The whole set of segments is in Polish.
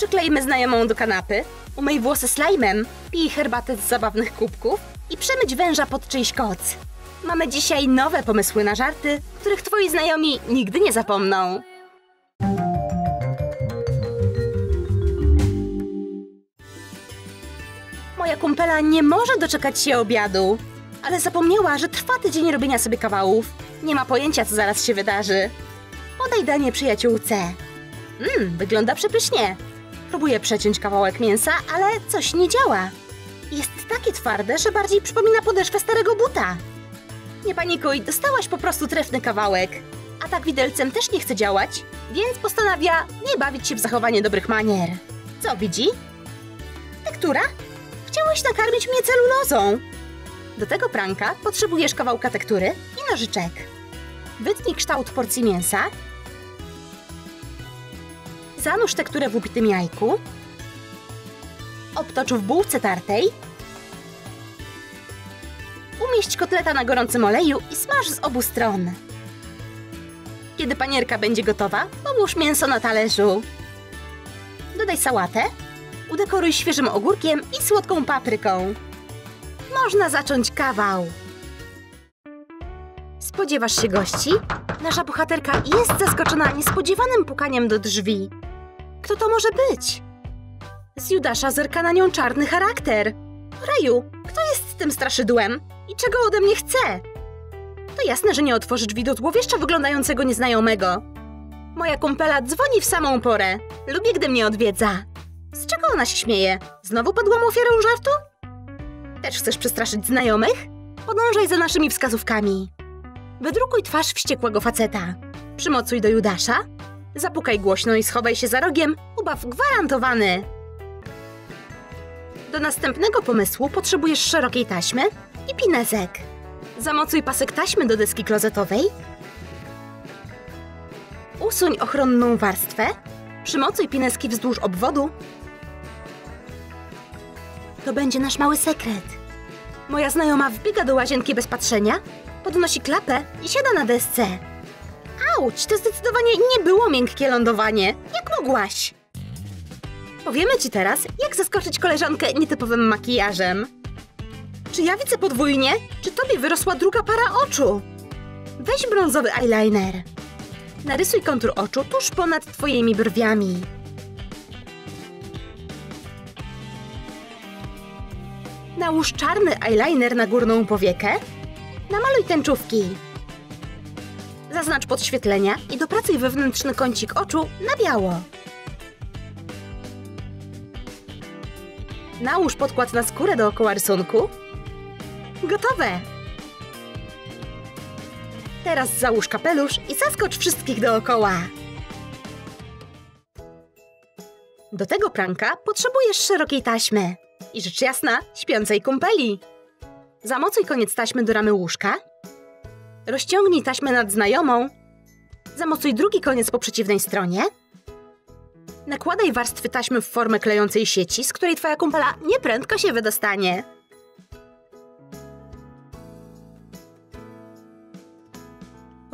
Przykleimy znajomą do kanapy, umyj włosy slajmem, pij herbatę z zabawnych kubków i przemyć węża pod czyjś koc. Mamy dzisiaj nowe pomysły na żarty, których twoi znajomi nigdy nie zapomną. Moja kumpela nie może doczekać się obiadu, ale zapomniała, że trwa tydzień robienia sobie kawałów. Nie ma pojęcia, co zaraz się wydarzy. Podaj danie przyjaciółce. Wygląda przepysznie. Próbuję przeciąć kawałek mięsa, ale coś nie działa. Jest takie twarde, że bardziej przypomina podeszwę starego buta. Nie panikuj, dostałaś po prostu trefny kawałek. A tak widelcem też nie chce działać, więc postanawia nie bawić się w zachowanie dobrych manier. Co widzi? Tektura? Chciałaś nakarmić mnie celulozą. Do tego pranka potrzebujesz kawałka tektury i nożyczek. Wytnij kształt porcji mięsa. Zanurz tekturę w upitym jajku. Obtocz w bułce tartej. Umieść kotleta na gorącym oleju i smaż z obu stron. Kiedy panierka będzie gotowa, połóż mięso na talerzu. Dodaj sałatę. Udekoruj świeżym ogórkiem i słodką papryką. Można zacząć kawał. Spodziewasz się gości? Nasza bohaterka jest zaskoczona niespodziewanym pukaniem do drzwi. Kto to może być? Z Judasza zerka na nią czarny charakter. Raju, kto jest tym straszydłem? I czego ode mnie chce? To jasne, że nie otworzy drzwi do złowieszcza wyglądającego nieznajomego. Moja kumpela dzwoni w samą porę. Lubi, gdy mnie odwiedza. Z czego ona się śmieje? Znowu padłam ofiarą żartu? Też chcesz przestraszyć znajomych? Podążaj za naszymi wskazówkami. Wydrukuj twarz wściekłego faceta. Przymocuj do Judasza. Zapukaj głośno i schowaj się za rogiem. Ubaw gwarantowany. Do następnego pomysłu potrzebujesz szerokiej taśmy i pinezek. Zamocuj pasek taśmy do deski klozetowej. Usuń ochronną warstwę. Przymocuj pineski wzdłuż obwodu. To będzie nasz mały sekret. Moja znajoma wbiega do łazienki bez patrzenia, podnosi klapę i siada na desce. Auć, to zdecydowanie nie było miękkie lądowanie. Jak mogłaś? Powiemy ci teraz, jak zaskoczyć koleżankę nietypowym makijażem. Czy ja widzę podwójnie? Czy tobie wyrosła druga para oczu? Weź brązowy eyeliner. Narysuj kontur oczu tuż ponad twoimi brwiami. Nałóż czarny eyeliner na górną powiekę. Namaluj tęczówki. Zaznacz podświetlenia i dopracuj wewnętrzny kącik oczu na biało. Nałóż podkład na skórę dookoła rysunku. Gotowe! Teraz załóż kapelusz i zaskocz wszystkich dookoła. Do tego pranka potrzebujesz szerokiej taśmy i rzecz jasna śpiącej kumpeli. Zamocuj koniec taśmy do ramy łóżka. Rozciągnij taśmę nad znajomą. Zamocuj drugi koniec po przeciwnej stronie. Nakładaj warstwy taśmy w formę klejącej sieci, z której twoja kumpela nieprędko się wydostanie.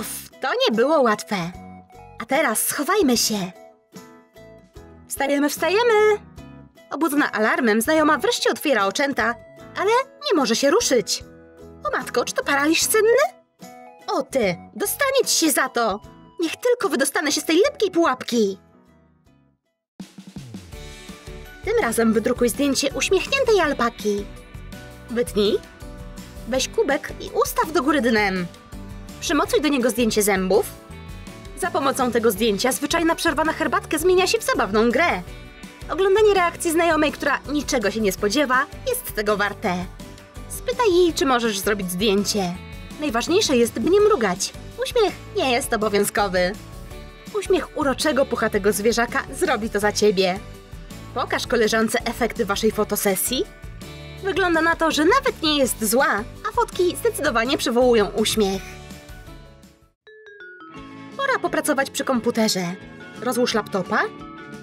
Uff, to nie było łatwe. A teraz schowajmy się. Wstajemy, wstajemy! Obudzona alarmem, znajoma wreszcie otwiera oczęta, ale nie może się ruszyć. O matko, czy to paraliż senny? O ty, dostanie ci się za to! Niech tylko wydostanę się z tej lepkiej pułapki! Tym razem wydrukuj zdjęcie uśmiechniętej alpaki. Wytnij. Weź kubek i ustaw do góry dnem. Przymocuj do niego zdjęcie zębów. Za pomocą tego zdjęcia zwyczajna przerwa na herbatkę zmienia się w zabawną grę. Oglądanie reakcji znajomej, która niczego się nie spodziewa, jest tego warte. Spytaj jej, czy możesz zrobić zdjęcie. Najważniejsze jest, by nie mrugać. Uśmiech nie jest obowiązkowy. Uśmiech uroczego, puchatego zwierzaka zrobi to za ciebie. Pokaż koleżance efekty waszej fotosesji. Wygląda na to, że nawet nie jest zła, a fotki zdecydowanie przywołują uśmiech. Pora popracować przy komputerze. Rozłóż laptopa.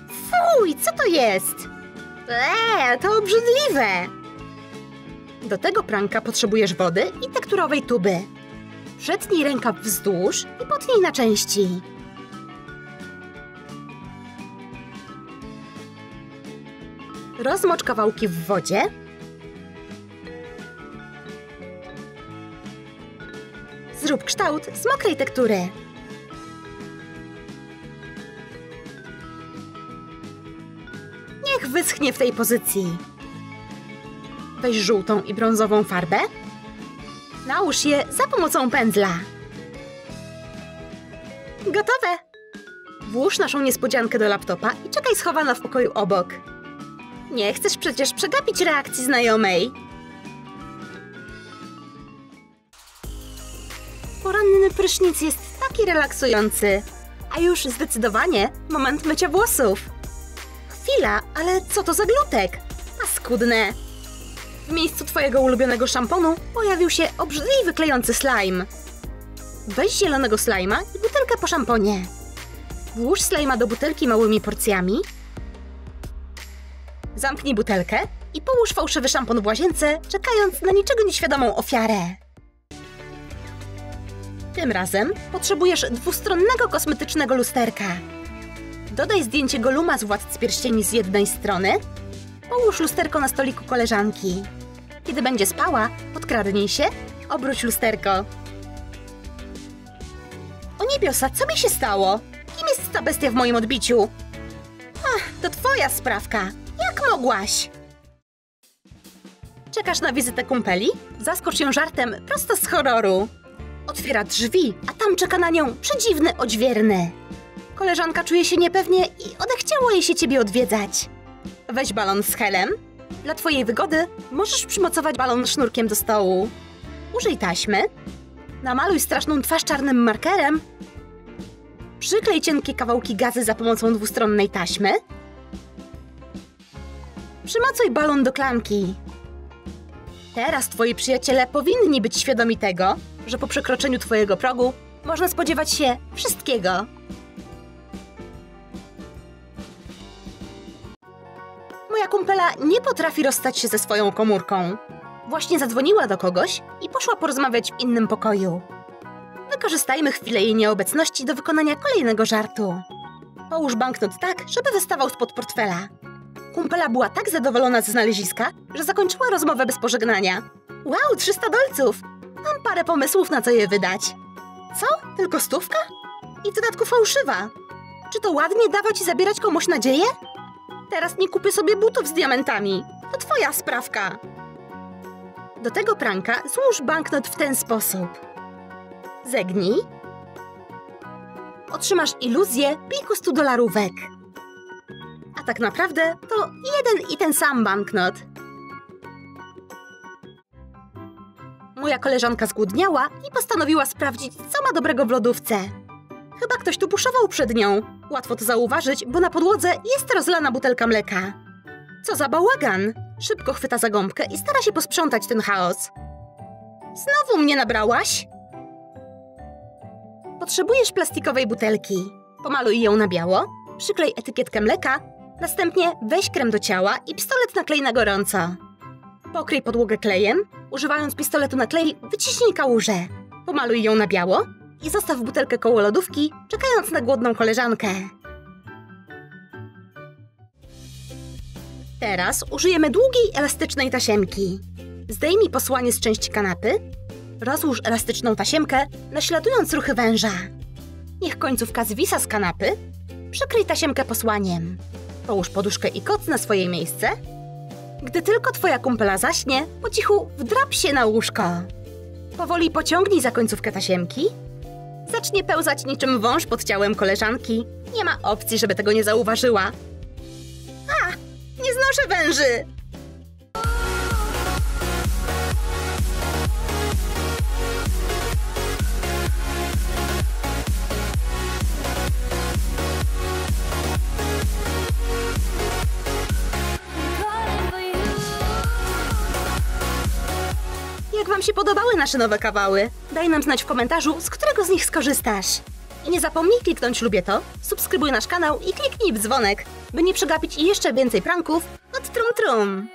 Fuj, co to jest? To obrzydliwe! Do tego pranka potrzebujesz wody i tekturowej tuby. Przetnij rękaw wzdłuż i potnij na części. Rozmocz kawałki w wodzie. Zrób kształt z mokrej tektury. Niech wyschnie w tej pozycji. Weź żółtą i brązową farbę. Nałóż je za pomocą pędzla. Gotowe! Włóż naszą niespodziankę do laptopa i czekaj schowana w pokoju obok. Nie chcesz przecież przegapić reakcji znajomej. Poranny prysznic jest taki relaksujący. A już zdecydowanie moment mycia włosów. Chwila, ale co to za glutek? Paskudne! W miejscu twojego ulubionego szamponu pojawił się obrzydliwy klejący slime. Weź zielonego slajma i butelkę po szamponie. Włóż slajma do butelki małymi porcjami. Zamknij butelkę i połóż fałszywy szampon w łazience, czekając na niczego nieświadomą ofiarę. Tym razem potrzebujesz dwustronnego kosmetycznego lusterka. Dodaj zdjęcie Golluma z Władcy Pierścieni z jednej strony. Połóż lusterko na stoliku koleżanki. Kiedy będzie spała, podkradnij się, obróć lusterko. O niebiosa, co mi się stało? Kim jest ta bestia w moim odbiciu? Ach, to twoja sprawka. Jak mogłaś? Czekasz na wizytę kumpeli? Zaskocz ją żartem prosto z horroru. Otwiera drzwi, a tam czeka na nią przedziwny odźwierny. Koleżanka czuje się niepewnie i odechciało jej się ciebie odwiedzać. Weź balon z helem. Dla twojej wygody możesz przymocować balon sznurkiem do stołu. Użyj taśmy. Namaluj straszną twarz czarnym markerem. Przyklej cienkie kawałki gazy za pomocą dwustronnej taśmy. Przymocuj balon do klamki. Teraz twoi przyjaciele powinni być świadomi tego, że po przekroczeniu twojego progu można spodziewać się wszystkiego. Moja kumpela nie potrafi rozstać się ze swoją komórką. Właśnie zadzwoniła do kogoś i poszła porozmawiać w innym pokoju. Wykorzystajmy chwilę jej nieobecności do wykonania kolejnego żartu. Połóż banknot tak, żeby wystawał spod portfela. Kumpela była tak zadowolona ze znaleziska, że zakończyła rozmowę bez pożegnania. Wow, 300 dolców! Mam parę pomysłów, na co je wydać. Co? Tylko 100? I w dodatku fałszywa. Czy to ładnie dawać i zabierać komuś nadzieję? Teraz nie kupię sobie butów z diamentami. To twoja sprawka. Do tego pranka złóż banknot w ten sposób. Zegnij. Otrzymasz iluzję pliku 100 dolarówek. A tak naprawdę to jeden i ten sam banknot. Moja koleżanka zgłodniała i postanowiła sprawdzić, co ma dobrego w lodówce. Chyba ktoś tu puszował przed nią. Łatwo to zauważyć, bo na podłodze jest rozlana butelka mleka. Co za bałagan! Szybko chwyta za gąbkę i stara się posprzątać ten chaos. Znowu mnie nabrałaś? Potrzebujesz plastikowej butelki. Pomaluj ją na biało, przyklej etykietkę mleka, następnie weź krem do ciała i pistolet na klej na gorąco. Pokryj podłogę klejem, używając pistoletu na klej wyciśnij kałużę. Pomaluj ją na biało i zostaw butelkę koło lodówki, czekając na głodną koleżankę. Teraz użyjemy długiej, elastycznej tasiemki. Zdejmij posłanie z części kanapy. Rozłóż elastyczną tasiemkę, naśladując ruchy węża. Niech końcówka zwisa z kanapy. Przykryj tasiemkę posłaniem. Połóż poduszkę i koc na swoje miejsce. Gdy tylko twoja kumpela zaśnie, po cichu wdrap się na łóżko. Powoli pociągnij za końcówkę tasiemki. Zacznie pełzać niczym wąż pod ciałem koleżanki. Nie ma opcji, żeby tego nie zauważyła. A! Nie znoszę węży! Jak wam się podobały nasze nowe kawały? Daj nam znać w komentarzu, z którego z nich skorzystasz. I nie zapomnij kliknąć lubię to, subskrybuj nasz kanał i kliknij w dzwonek, by nie przegapić jeszcze więcej pranków od Troom Troom.